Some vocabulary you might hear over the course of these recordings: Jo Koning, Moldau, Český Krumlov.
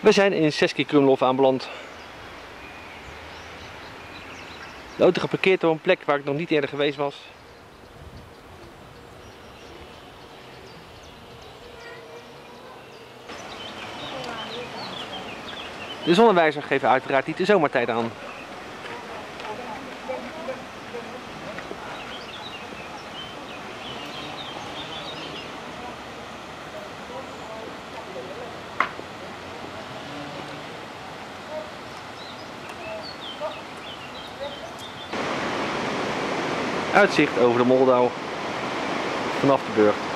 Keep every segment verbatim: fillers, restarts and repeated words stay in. We zijn in Český Krumlov aanbeland. De auto geparkeerd op een plek waar ik nog niet eerder geweest was. De zonnewijzer geeft uiteraard niet de zomertijd aan. Uitzicht over de Moldau vanaf de burcht.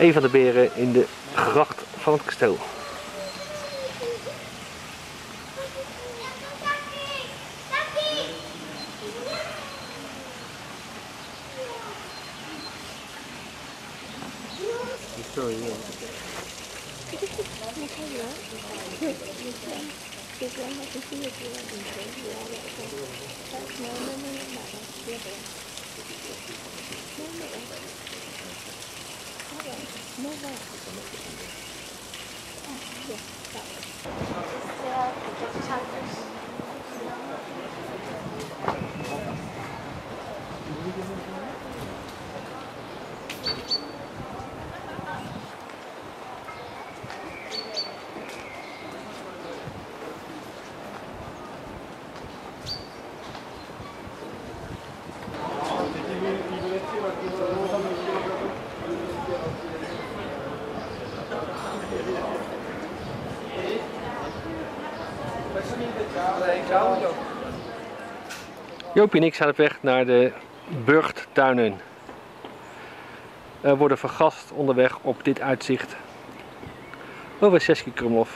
Een van de beren in de gracht van het kasteel. Jopie en ik zijn op weg naar de burchttuinen. We worden vergast onderweg op dit uitzicht over Český Krumlov.